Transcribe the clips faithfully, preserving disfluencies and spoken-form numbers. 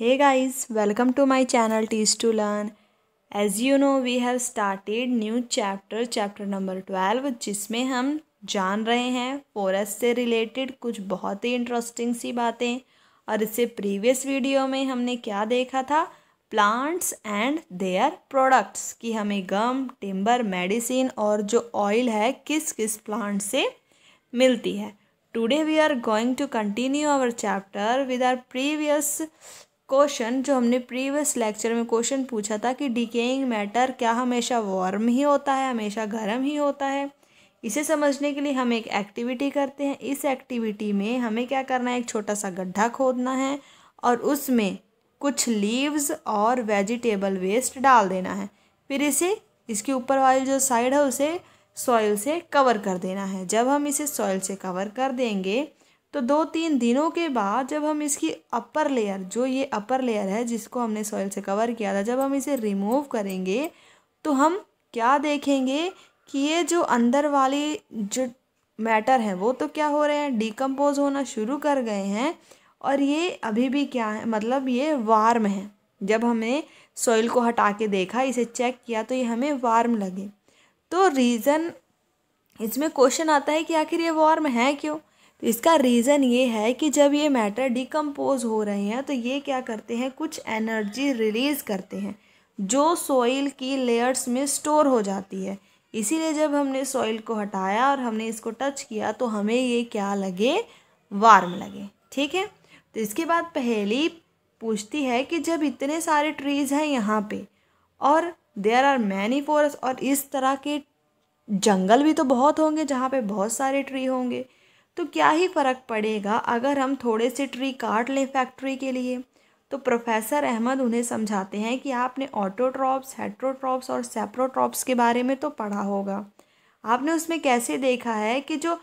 Hey guys, welcome to my channel Teaches to Learn. As you know, we have started new chapter, chapter number twelve, जिसमें हम जान रहे हैं forest से related कुछ बहुत ही इंटरेस्टिंग सी बातें। और इससे प्रीवियस वीडियो में हमने क्या देखा था, प्लांट्स एंड देयर प्रोडक्ट्स, कि हमें गम, टिम्बर, मेडिसिन और जो ऑयल है किस किस प्लांट से मिलती है। Today we are going to continue our chapter with our previous question, जो हमने प्रीवियस लेक्चर में क्वेश्चन पूछा था कि डिकेइंग मैटर क्या हमेशा वार्म ही होता है, हमेशा गर्म ही होता है। इसे समझने के लिए हम एक एक्टिविटी करते हैं। इस एक्टिविटी में हमें क्या करना है, एक छोटा सा गड्ढा खोदना है और उसमें कुछ लीव्स और वेजिटेबल वेस्ट डाल देना है। फिर इसे इसके ऊपर वाली जो साइड है उसे सॉइल से कवर कर देना है। जब हम इसे सॉइल से कवर कर देंगे तो दो तीन दिनों के बाद जब हम इसकी अपर लेयर, जो ये अपर लेयर है जिसको हमने सॉइल से कवर किया था, जब हम इसे रिमूव करेंगे तो हम क्या देखेंगे कि ये जो अंदर वाली जो मैटर है वो तो क्या हो रहे हैं, डिकम्पोज होना शुरू कर गए हैं। और ये अभी भी क्या है, मतलब ये वार्म है। जब हमने सॉइल को हटा के देखा, इसे चेक किया, तो ये हमें वार्म लगे। तो रीज़न इसमें क्वेश्चन आता है कि आखिर ये वार्म है क्यों। तो इसका रीज़न ये है कि जब ये मैटर डिकम्पोज हो रहे हैं तो ये क्या करते हैं, कुछ एनर्जी रिलीज़ करते हैं जो सॉइल की लेयर्स में स्टोर हो जाती है। इसीलिए जब हमने सॉइल को हटाया और हमने इसको टच किया तो हमें ये क्या लगे, वार्म लगे। ठीक है, तो इसके बाद पहेली पूछती है कि जब इतने सारे ट्रीज़ हैं यहाँ पे और देयर आर मैनी फॉरेस्ट, और इस तरह के जंगल भी तो बहुत होंगे जहाँ पे बहुत सारे ट्री होंगे, तो क्या ही फ़र्क पड़ेगा अगर हम थोड़े से ट्री काट लें फैक्ट्री के लिए। तो प्रोफेसर अहमद उन्हें समझाते हैं कि आपने ऑटोट्रॉप्स, हेटरोट्रॉप्स और सेप्रोट्रॉप्स के बारे में तो पढ़ा होगा। आपने उसमें कैसे देखा है कि जो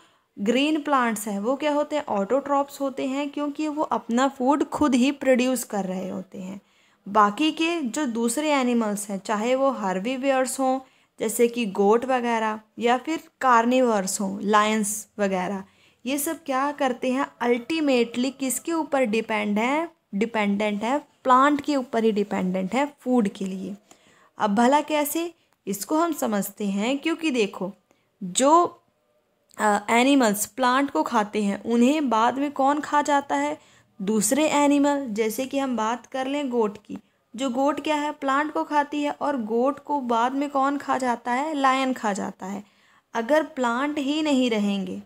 ग्रीन प्लांट्स हैं वो क्या होते हैं, ऑटोट्रॉप्स होते हैं, क्योंकि वो अपना फूड खुद ही प्रोड्यूस कर रहे होते हैं। बाकी के जो दूसरे एनिमल्स हैं, चाहे वो हर्बीवर्स हों जैसे कि गोट वगैरह, या फिर कार्निवर्स हों, लायंस वगैरह, ये सब क्या करते हैं, अल्टीमेटली किसके ऊपर डिपेंड है, डिपेंडेंट है, प्लांट के ऊपर ही डिपेंडेंट है फूड के लिए। अब भला कैसे, इसको हम समझते हैं, क्योंकि देखो जो एनिमल्स प्लांट को खाते हैं उन्हें बाद में कौन खा जाता है, दूसरे एनिमल। जैसे कि हम बात कर लें गोट की, जो गोट क्या है, प्लांट को खाती है, और गोट को बाद में कौन खा जाता है, लायन खा जाता है। अगर प्लांट ही नहीं रहेंगे,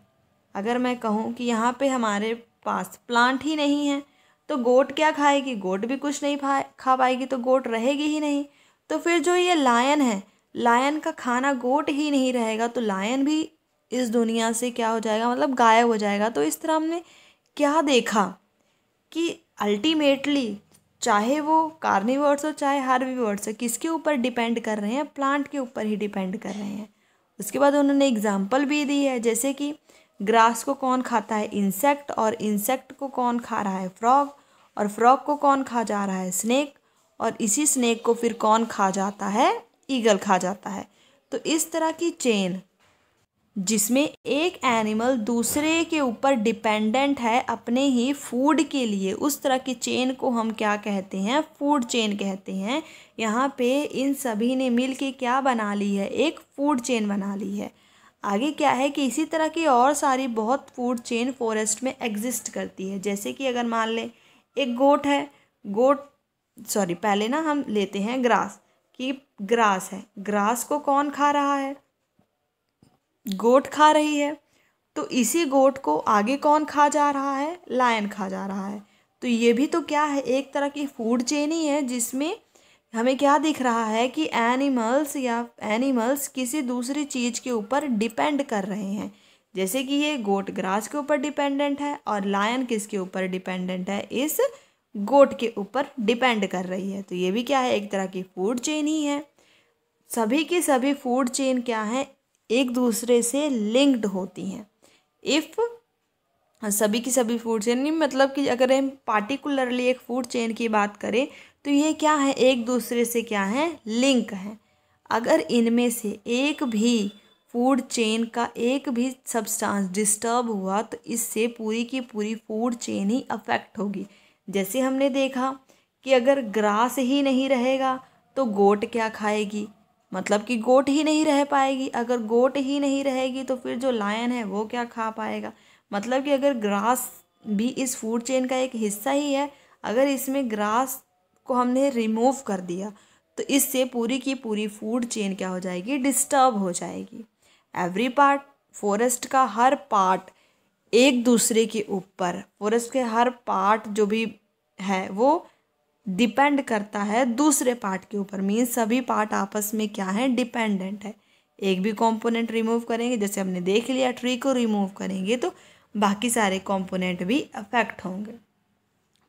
अगर मैं कहूँ कि यहाँ पे हमारे पास प्लांट ही नहीं है, तो गोट क्या खाएगी, गोट भी कुछ नहीं खा खा पाएगी, तो गोट रहेगी ही नहीं। तो फिर जो ये लायन है, लायन का खाना गोट ही नहीं रहेगा, तो लायन भी इस दुनिया से क्या हो जाएगा, मतलब गायब हो जाएगा। तो इस तरह हमने क्या देखा कि अल्टीमेटली चाहे वो कार्निवर्स हो चाहे हर्बीवर्स हो, किसके ऊपर डिपेंड कर रहे हैं, प्लांट के ऊपर ही डिपेंड कर रहे हैं। उसके बाद उन्होंने एग्जाम्पल भी दी है, जैसे कि ग्रास को कौन खाता है, इंसेक्ट, और इंसेक्ट को कौन खा रहा है, फ्रॉग, और फ्रॉग को कौन खा जा रहा है, स्नेक, और इसी स्नेक को फिर कौन खा जाता है, ईगल खा जाता है। तो इस तरह की चेन जिसमें एक एनिमल दूसरे के ऊपर डिपेंडेंट है अपने ही फूड के लिए, उस तरह की चेन को हम क्या कहते हैं, फूड चेन कहते हैं। यहाँ पे इन सभी ने मिल के क्या बना ली है, एक फूड चेन बना ली है। आगे क्या है कि इसी तरह की और सारी बहुत फूड चेन फॉरेस्ट में एग्जिस्ट करती है। जैसे कि अगर मान लें एक गोट है, गोट सॉरी पहले ना हम लेते हैं ग्रास, कि ग्रास है, ग्रास को कौन खा रहा है, गोट खा रही है, तो इसी गोट को आगे कौन खा जा रहा है, लायन खा जा रहा है। तो ये भी तो क्या है, एक तरह की फूड चेन ही है, जिसमें हमें क्या दिख रहा है कि एनिमल्स या एनिमल्स किसी दूसरी चीज़ के ऊपर डिपेंड कर रहे हैं। जैसे कि ये गोट ग्रास के ऊपर डिपेंडेंट है और लायन किसके ऊपर डिपेंडेंट है, इस गोट के ऊपर डिपेंड कर रही है। तो ये भी क्या है, एक तरह की फूड चेन ही है। सभी की सभी फूड चेन क्या है, एक दूसरे से लिंक्ड होती हैं। इफ़ सभी की सभी फूड चेन नहीं, मतलब कि अगर हम पार्टिकुलरली एक फूड चेन की बात करें तो ये क्या है, एक दूसरे से क्या है, लिंक है। अगर इनमें से एक भी फूड चेन का एक भी सब्सटेंस डिस्टर्ब हुआ तो इससे पूरी की पूरी फूड चेन ही अफेक्ट होगी। जैसे हमने देखा कि अगर ग्रास ही नहीं रहेगा तो गोट क्या खाएगी, मतलब कि गोट ही नहीं रह पाएगी। अगर गोट ही नहीं रहेगी तो फिर जो लायन है वो क्या खा पाएगा। मतलब कि अगर ग्रास भी इस फूड चेन का एक हिस्सा ही है, अगर इसमें ग्रास को हमने रिमूव कर दिया तो इससे पूरी की पूरी फूड चेन क्या हो जाएगी, डिस्टर्ब हो जाएगी। एवरी पार्ट, फॉरेस्ट का हर पार्ट एक दूसरे के ऊपर, फॉरेस्ट के हर पार्ट जो भी है वो डिपेंड करता है दूसरे पार्ट के ऊपर। मीन्स सभी पार्ट आपस में क्या है, डिपेंडेंट है। एक भी कंपोनेंट रिमूव करेंगे, जैसे हमने देख लिया ट्री को रिमूव करेंगे तो बाकी सारे कंपोनेंट भी अफेक्ट होंगे।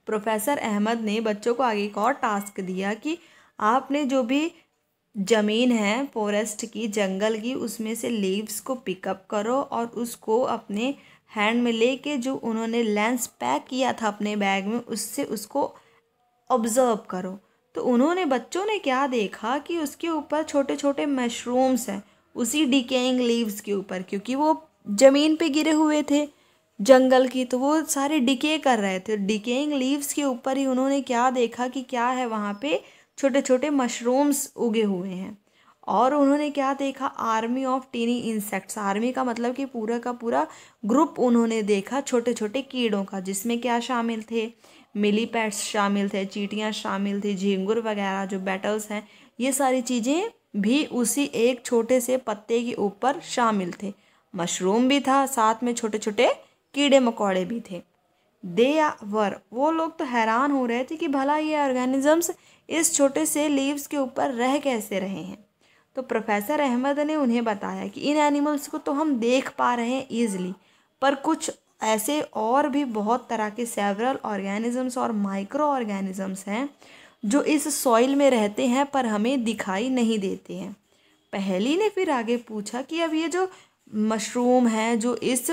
प्रोफेसर अहमद ने बच्चों को आगे एक और टास्क दिया कि आपने जो भी ज़मीन है फॉरेस्ट की, जंगल की, उसमें से लीव्स को पिकअप करो और उसको अपने हैंड में लेके जो उन्होंने लेंस पैक किया था अपने बैग में उससे उसको ऑब्जर्व करो। तो उन्होंने बच्चों ने क्या देखा कि उसके ऊपर छोटे छोटे मशरूम्स हैं उसी डिकेइंग लीव्स के ऊपर, क्योंकि वो ज़मीन पे गिरे हुए थे जंगल की तो वो सारे डिके कर रहे थे। डिकेइंग लीव्स के ऊपर ही उन्होंने क्या देखा कि क्या है वहाँ पे, छोटे छोटे मशरूम्स उगे हुए हैं। और उन्होंने क्या देखा, army of tiny insects, army का मतलब कि पूरा का पूरा ग्रुप उन्होंने देखा छोटे छोटे कीड़ों का, जिसमें क्या शामिल थे, मिलीपैड्स शामिल थे, चींटियां शामिल थी, झींगुर वगैरह जो बेटल्स हैं, ये सारी चीज़ें भी उसी एक छोटे से पत्ते के ऊपर शामिल थे। मशरूम भी था, साथ में छोटे छोटे कीड़े मकोड़े भी थे। दे वर, वो लोग तो हैरान हो रहे थे कि भला ये ऑर्गेनिजम्स इस छोटे से लीव्स के ऊपर रह कैसे रहे हैं। तो प्रोफेसर अहमद ने उन्हें बताया कि इन एनिमल्स को तो हम देख पा रहे हैं ईजिली, पर कुछ ऐसे और भी बहुत तरह के सेवरल ऑर्गेनिजम्स और माइक्रो ऑर्गेनिजम्स हैं जो इस सॉइल में रहते हैं पर हमें दिखाई नहीं देते हैं। पहली ने फिर आगे पूछा कि अब ये जो मशरूम है जो इस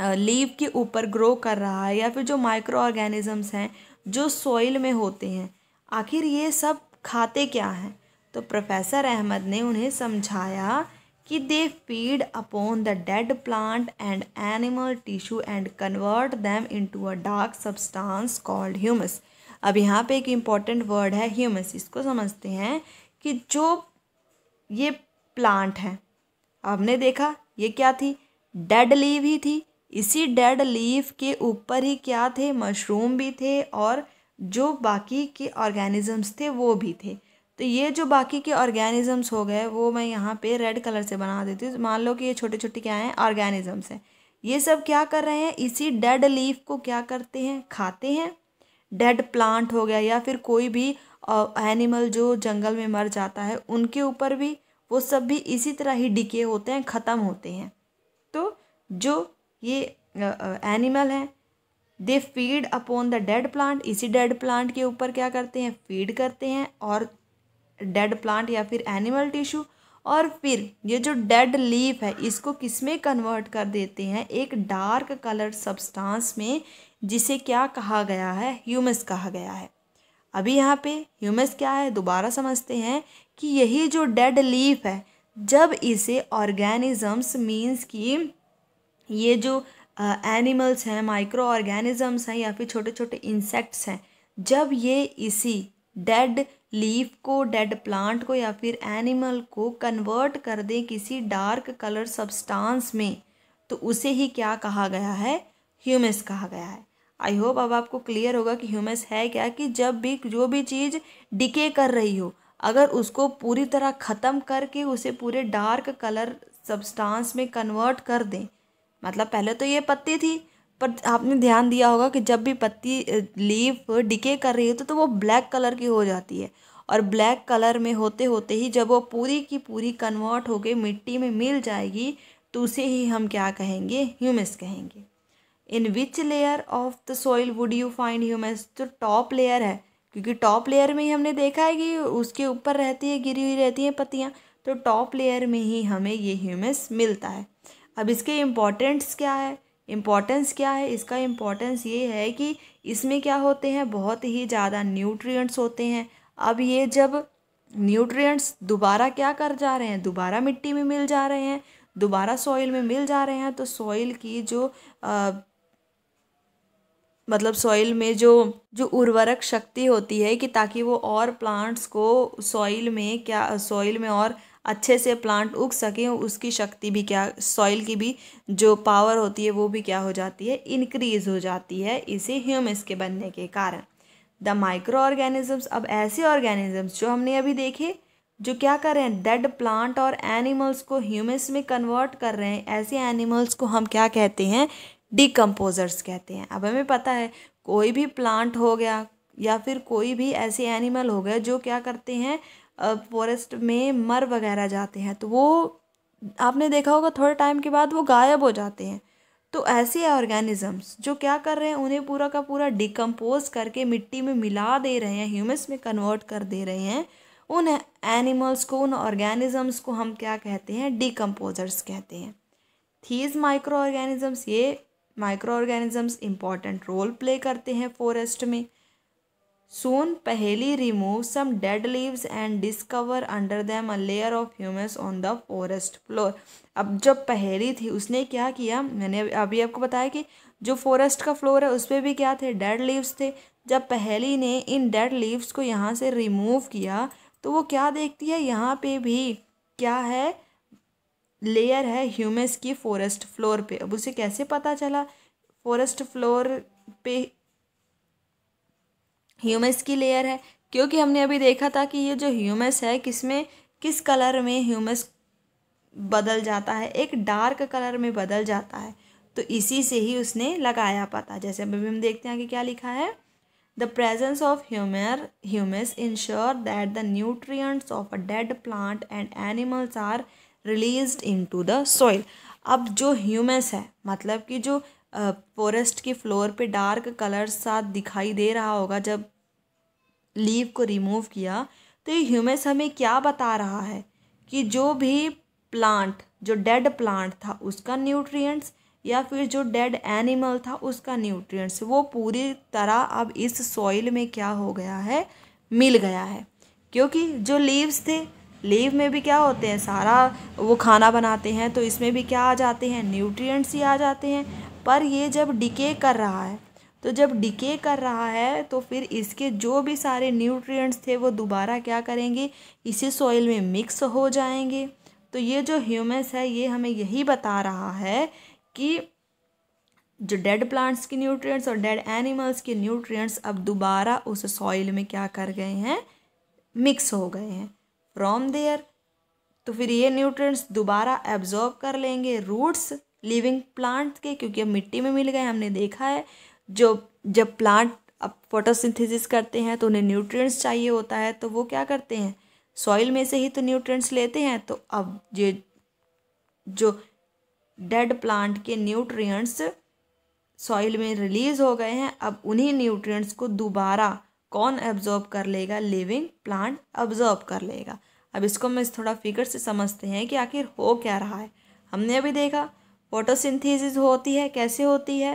लीव के ऊपर ग्रो कर रहा है या फिर जो माइक्रो ऑर्गेनिजम्स हैं जो सॉइल में होते हैं, आखिर ये सब खाते क्या हैं। तो प्रोफेसर अहमद ने उन्हें समझाया कि they feed upon the dead plant and animal tissue and convert them into a dark substance called humus. अब यहाँ पे एक इम्पॉर्टेंट वर्ड है ह्यूमस, इसको समझते हैं कि जो ये प्लांट है हमने देखा ये क्या थी, डेड लीव ही थी, इसी डेड लीव के ऊपर ही क्या थे, मशरूम भी थे और जो बाकी के ऑर्गेनिजम्स थे वो भी थे। तो ये जो बाकी के ऑर्गेनिजम्स हो गए वो मैं यहाँ पे रेड कलर से बना देती हूँ। मान लो कि ये छोटे छोटे क्या हैं, ऑर्गेनिजम्स हैं, ये सब क्या कर रहे हैं, इसी डेड लीफ को क्या करते हैं, खाते हैं। डेड प्लांट हो गया या फिर कोई भी एनिमल जो जंगल में मर जाता है उनके ऊपर भी, वो सब भी इसी तरह ही डिके होते हैं, ख़त्म होते हैं। तो जो ये एनिमल हैं they feed upon the dead plant, इसी डेड प्लांट के ऊपर क्या करते हैं, फीड करते हैं और डेड प्लांट या फिर एनिमल टिश्यू, और फिर ये जो डेड लीफ है इसको किस में कन्वर्ट कर देते हैं, एक डार्क कलर सब्सटेंस में, जिसे क्या कहा गया है, ह्यूमस कहा गया है। अभी यहाँ पे ह्यूमस क्या है दोबारा समझते हैं कि यही जो डेड लीफ है जब इसे ऑर्गेनिजम्स मीन्स कि ये जो एनिमल्स uh, हैं, माइक्रो ऑर्गेनिजम्स हैं या फिर छोटे छोटे इंसेक्ट्स हैं, जब ये इसी डेड लीफ को, डेड प्लांट को या फिर एनिमल को कन्वर्ट कर दें किसी डार्क कलर सब्सटेंस में तो उसे ही क्या कहा गया है, ह्यूमस कहा गया है। आई होप अब आपको क्लियर होगा कि ह्यूमस है क्या, कि जब भी जो भी चीज़ डिके कर रही हो अगर उसको पूरी तरह ख़त्म करके उसे पूरे डार्क कलर सब्सटेंस में कन्वर्ट कर दें। मतलब पहले तो ये पत्ती थी, पर आपने ध्यान दिया होगा कि जब भी पत्ती लीफ डिके कर रही होती है तो वो ब्लैक कलर की हो जाती है, और ब्लैक कलर में होते होते ही जब वो पूरी की पूरी कन्वर्ट होके मिट्टी में मिल जाएगी तो उसे ही हम क्या कहेंगे, ह्यूमस कहेंगे। In which layer of the soil would you find humus, जो टॉप लेयर है, क्योंकि टॉप लेयर में ही हमने देखा है कि उसके ऊपर रहती है, गिरी हुई रहती हैं पत्तियाँ, तो टॉप लेयर में ही हमें ये ह्यूमस मिलता है। अब इसके इम्पोर्टेंस क्या है, इम्पॉर्टेंस क्या है, इसका इम्पॉर्टेंस ये है कि इसमें क्या होते हैं, बहुत ही ज़्यादा न्यूट्रिएंट्स होते हैं। अब ये जब न्यूट्रिएंट्स दोबारा क्या कर जा रहे हैं, दोबारा मिट्टी में मिल जा रहे हैं, दोबारा सॉइल में मिल जा रहे हैं, तो सॉइल की जो मतलब सॉइल में जो जो उर्वरक शक्ति होती है कि ताकि वो और प्लांट्स को सॉइल में क्या सॉइल में और अच्छे से प्लांट उग सकें, उसकी शक्ति भी क्या सॉइल की भी जो पावर होती है वो भी क्या हो जाती है, इंक्रीज़ हो जाती है इसे ह्यूमस के बनने के कारण। द माइक्रो ऑर्गेनिजम्स, अब ऐसे ऑर्गेनिजम्स जो हमने अभी देखे जो क्या कर रहे हैं डेड प्लांट और एनिमल्स को ह्यूमस में कन्वर्ट कर रहे हैं, ऐसे एनिमल्स को हम क्या कहते हैं, डिकम्पोजर्स कहते हैं। अब हमें पता है कोई भी प्लांट हो गया या फिर कोई भी ऐसे एनिमल हो गए जो क्या करते हैं फॉरेस्ट में मर वगैरह जाते हैं, तो वो आपने देखा होगा थोड़े टाइम के बाद वो गायब हो जाते हैं। तो ऐसे ऑर्गेनिजम्स जो क्या कर रहे हैं उन्हें पूरा का पूरा डिकम्पोज करके मिट्टी में मिला दे रहे हैं, ह्यूमस में कन्वर्ट कर दे रहे हैं, उन एनिमल्स को उन ऑर्गेनिजम्स को हम क्या कहते हैं, डिकम्पोजर्स कहते हैं। थीज माइक्रो ऑर्गेनिजम्स, ये micro organisms important role play करते हैं फॉरेस्ट में। Soon Paheli removed some dead leaves and discovered under them a layer of humus on the forest floor. अब जब पहेली थी उसने क्या किया, मैंने अभी आपको बताया कि जो फॉरेस्ट का फ्लोर है उस पर भी क्या थे, डेड लीव्स थे। जब पहेली ने इन डेड लीव्स को यहाँ से रिमूव किया तो वो क्या देखती है, यहाँ पे भी क्या है, लेयर है ह्यूमस की फॉरेस्ट फ्लोर पे। अब उसे कैसे पता चला, फॉरेस्ट फ्लोर पे ह्यूमस की लेयर है, क्योंकि हमने अभी देखा था कि ये जो ह्यूमस है किसमें किस कलर में ह्यूमस बदल जाता है, एक डार्क कलर में बदल जाता है, तो इसी से ही उसने लगाया पता। जैसे अभी हम देखते हैं कि क्या लिखा है, the presence of humour humus ensure that the nutrients of a dead plant and animals are released into the soil. अब जो ह्यूमस है मतलब कि जो फॉरेस्ट की फ्लोर पे डार्क कलर सा दिखाई दे रहा होगा जब लीव को रिमूव किया, तो ये ह्यूमस हमें क्या बता रहा है कि जो भी प्लांट जो डेड प्लांट था उसका न्यूट्रिएंट्स या फिर जो डेड एनिमल था उसका न्यूट्रिएंट्स वो पूरी तरह अब इस सॉइल में क्या हो गया है, मिल गया है। क्योंकि जो लीव्स थे, लीव में भी क्या होते हैं, सारा वो खाना बनाते हैं, तो इसमें भी क्या आ जाते हैं, न्यूट्रिएंट्स ही आ जाते हैं। पर ये जब डिके कर रहा है, तो जब डिके कर रहा है तो फिर इसके जो भी सारे न्यूट्रिएंट्स थे वो दोबारा क्या करेंगे, इसी सॉइल में मिक्स हो जाएंगे। तो ये जो ह्यूमस है ये हमें यही बता रहा है कि जो डेड प्लांट्स के न्यूट्रिएंट्स और डेड एनिमल्स के न्यूट्रिएंट्स अब दोबारा उस सॉइल में क्या कर गए हैं, मिक्स हो गए हैं। फ्रॉम देयर, तो फिर ये न्यूट्रिएंट्स दोबारा एब्जॉर्ब कर लेंगे रूट्स लिविंग प्लांट के, क्योंकि अब मिट्टी में मिल गए। हमने देखा है जो जब प्लांट अब फोटोसिंथेसिस करते हैं तो उन्हें न्यूट्रिएंट्स चाहिए होता है, तो वो क्या करते हैं, सॉइल में से ही तो न्यूट्रिएंट्स लेते हैं। तो अब ये जो डेड प्लांट के न्यूट्रिएंट्स सॉइल में रिलीज हो गए हैं, अब उन्हीं न्यूट्रिएंट्स को दोबारा कौन एब्जॉर्ब कर लेगा, लिविंग प्लांट एब्जॉर्ब कर लेगा। अब इसको हम इस थोड़ा फिगर से समझते हैं कि आखिर हो क्या रहा है। हमने अभी देखा फोटोसिंथेसिस होती है, कैसे होती है,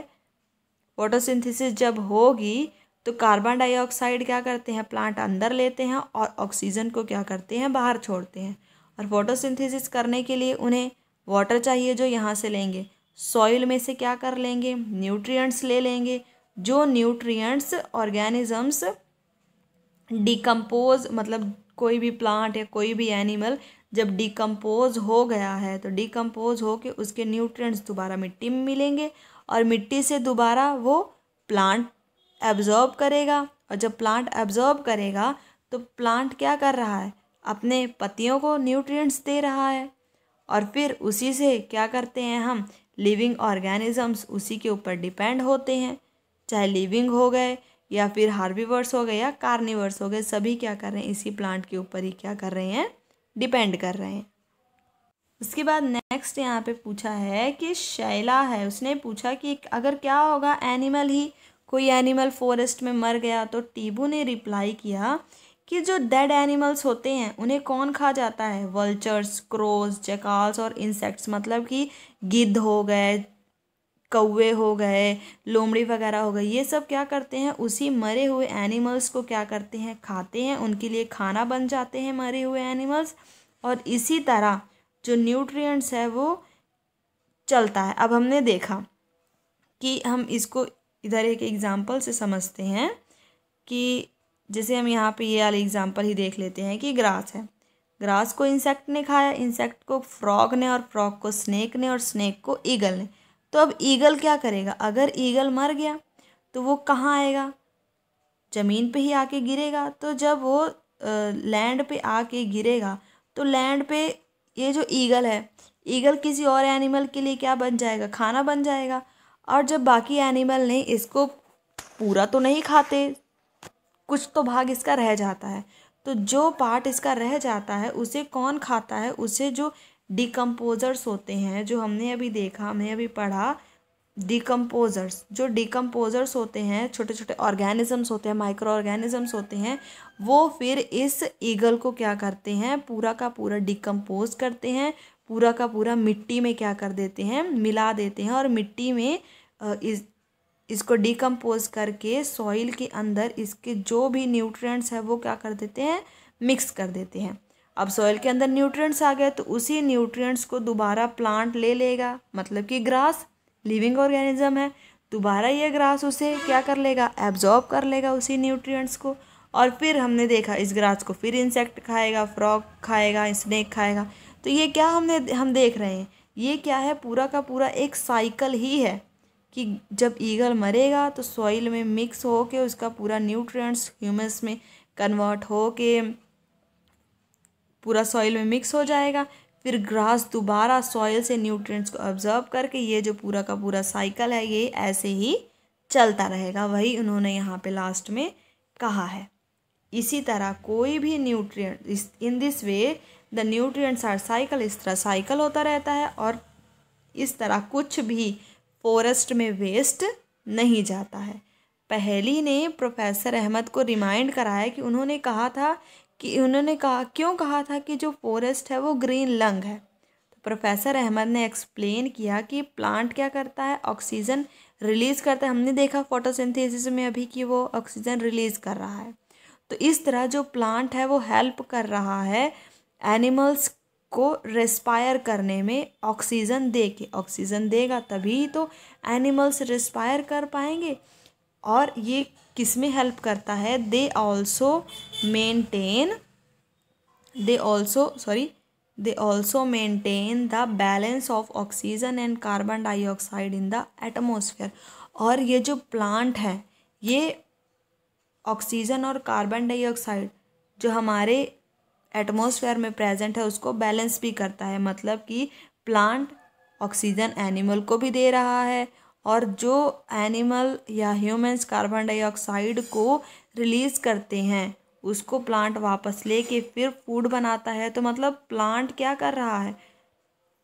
फोटोसिंथेसिस जब होगी तो कार्बन डाइऑक्साइड क्या करते हैं, प्लांट अंदर लेते हैं और ऑक्सीजन को क्या करते हैं, बाहर छोड़ते हैं। और फोटोसिंथेसिस करने के लिए उन्हें वाटर चाहिए, जो यहाँ से लेंगे, सॉइल में से क्या कर लेंगे, न्यूट्रिएंट्स ले लेंगे। जो न्यूट्रिएंट्स ऑर्गेनिजम्स डिकम्पोज, मतलब कोई भी प्लांट या कोई भी एनिमल जब डिकम्पोज हो गया है तो डिकम्पोज होके उसके न्यूट्रिएंट्स दोबारा मिट्टी में मिलेंगे और मिट्टी से दोबारा वो प्लांट एब्जॉर्ब करेगा। और जब प्लांट एब्जॉर्ब करेगा तो प्लांट क्या कर रहा है, अपने पत्तियों को न्यूट्रिएंट्स दे रहा है। और फिर उसी से क्या करते हैं हम, लिविंग ऑर्गेनिजम्स उसी के ऊपर डिपेंड होते हैं, चाहे लिविंग हो गए या फिर हार्बीवर्स हो गए या कार्निवर्स हो गए, सभी क्या कर रहे हैं, इसी प्लांट के ऊपर ही क्या कर रहे हैं, डिपेंड कर रहे हैं। उसके बाद नेक्स्ट यहाँ पे पूछा है कि शैला है, उसने पूछा कि अगर क्या होगा, एनिमल ही कोई एनिमल फॉरेस्ट में मर गया, तो टीबू ने रिप्लाई किया कि जो डेड एनिमल्स होते हैं उन्हें कौन खा जाता है, वल्चर्स, क्रोज, जैकल्स और इंसेक्ट्स, मतलब कि गिद्ध हो गए, कौवे हो गए, लोमड़ी वगैरह हो गई, ये सब क्या करते हैं, उसी मरे हुए एनिमल्स को क्या करते हैं, खाते हैं, उनके लिए खाना बन जाते हैं मरे हुए एनिमल्स, और इसी तरह जो न्यूट्रिएंट्स है वो चलता है। अब हमने देखा कि हम इसको इधर एक एग्ज़ाम्पल से समझते हैं कि जैसे हम यहाँ पे ये वाले एग्ज़ाम्पल ही देख लेते हैं कि ग्रास है, ग्रास को इंसेक्ट ने खाया, इंसेक्ट को फ्रॉग ने, और फ्रॉग को स्नेक ने, और स्नेक को ईगल ने। तो अब ईगल क्या करेगा? अगर ईगल मर गया तो वो कहाँ आएगा? ज़मीन पे ही आके गिरेगा। तो जब वो लैंड पे आके गिरेगा तो लैंड पे ये जो ईगल है, ईगल किसी और एनिमल के लिए क्या बन जाएगा? खाना बन जाएगा। और जब बाकी एनिमल ने इसको पूरा तो नहीं खाते, कुछ तो भाग इसका रह जाता है, तो जो पार्ट इसका रह जाता है उसे कौन खाता है? उसे जो डिकम्पोज़र्स होते हैं, जो हमने अभी देखा, हमने अभी पढ़ा डिकम्पोज़र्स, जो डिकम्पोज़र्स होते हैं छोटे छोटे ऑर्गेनिजम्स होते हैं, माइक्रो ऑर्गेनिजम्स होते हैं, वो फिर इस ईगल को क्या करते हैं? पूरा का पूरा डिकम्पोज करते हैं, पूरा का पूरा मिट्टी में क्या कर देते हैं? मिला देते हैं। और मिट्टी में इस इसको डिकम्पोज करके सॉइल के अंदर इसके जो भी न्यूट्रिएंट्स है वो क्या कर देते हैं? मिक्स कर देते हैं। अब सॉइल के अंदर न्यूट्रिएंट्स आ गए तो उसी न्यूट्रिएंट्स को दोबारा प्लांट ले लेगा, मतलब कि ग्रास लिविंग ऑर्गेनिज्म है, दोबारा ये ग्रास उसे क्या कर लेगा? एब्जॉर्ब कर लेगा उसी न्यूट्रिएंट्स को। और फिर हमने देखा इस ग्रास को फिर इंसेक्ट खाएगा, फ्रॉग खाएगा, स्नेक खाएगा। तो ये क्या हमने हम देख रहे हैं, ये क्या है? पूरा का पूरा एक साइकिल ही है कि जब ईगल मरेगा तो सॉइल में मिक्स हो के उसका पूरा न्यूट्रिएंट्स ह्यूमस में कन्वर्ट हो के पूरा सॉइल में मिक्स हो जाएगा। फिर ग्रास दोबारा सॉइल से न्यूट्रिएंट्स को ऑब्जर्व करके ये जो पूरा का पूरा साइकिल है ये ऐसे ही चलता रहेगा। वही उन्होंने यहाँ पे लास्ट में कहा है। इसी तरह कोई भी nutrient, in this way the nutrients are cycle, इस तरह साइकिल होता रहता है। और इस तरह कुछ भी फॉरेस्ट में वेस्ट नहीं जाता है। पहली ने प्रोफेसर अहमद को रिमाइंड कराया कि उन्होंने कहा था कि उन्होंने कहा क्यों कहा था कि जो फॉरेस्ट है वो ग्रीन लंग है। तो प्रोफेसर अहमद ने एक्सप्लेन किया कि प्लांट क्या करता है? ऑक्सीजन रिलीज़ करता है। हमने देखा फोटोसिंथेसिस में अभी कि वो ऑक्सीजन रिलीज़ कर रहा है। तो इस तरह जो प्लांट है वो हेल्प कर रहा है एनिमल्स को रेस्पायर करने में, ऑक्सीजन दे के। ऑक्सीजन देगा तभी तो एनिमल्स रेस्पायर कर पाएंगे। और ये किस में हेल्प करता है? They also maintain they also sorry they also maintain the balance of oxygen and carbon dioxide in the atmosphere. और ये जो प्लांट है ये ऑक्सीजन और कार्बन डाइऑक्साइड जो हमारे एटमॉस्फेयर में प्रेजेंट है उसको बैलेंस भी करता है। मतलब कि प्लांट ऑक्सीजन एनिमल को भी दे रहा है और जो एनिमल या ह्यूमंस कार्बन डाइऑक्साइड को रिलीज़ करते हैं उसको प्लांट वापस लेके फिर फूड बनाता है। तो मतलब प्लांट क्या कर रहा है?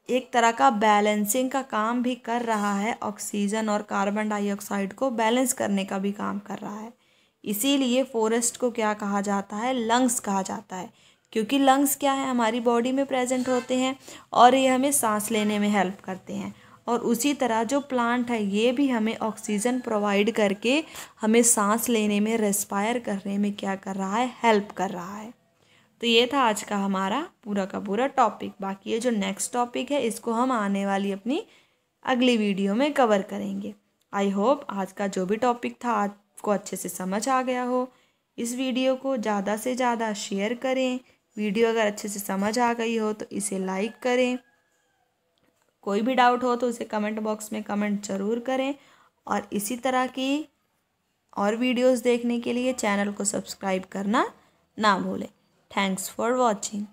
एक तरह का बैलेंसिंग का काम भी कर रहा है, ऑक्सीजन और कार्बन डाइऑक्साइड को बैलेंस करने का भी काम कर रहा है। इसीलिए फॉरेस्ट को क्या कहा जाता है? लंग्स कहा जाता है, क्योंकि लंग्स क्या है? हमारी बॉडी में प्रेजेंट होते हैं और ये हमें सांस लेने में हेल्प करते हैं। और उसी तरह जो प्लांट है ये भी हमें ऑक्सीजन प्रोवाइड करके हमें सांस लेने में, रेस्पायर करने में क्या कर रहा है? हेल्प कर रहा है। तो ये था आज का हमारा पूरा का पूरा टॉपिक। बाकी ये जो नेक्स्ट टॉपिक है इसको हम आने वाली अपनी अगली वीडियो में कवर करेंगे। आई होप आज का जो भी टॉपिक था आपको अच्छे से समझ आ गया हो। इस वीडियो को ज़्यादा से ज़्यादा शेयर करें। वीडियो अगर अच्छे से समझ आ गई हो तो इसे लाइक करें। कोई भी डाउट हो तो उसे कमेंट बॉक्स में कमेंट ज़रूर करें। और इसी तरह की और वीडियोस देखने के लिए चैनल को सब्सक्राइब करना ना भूलें। Thanks for watching.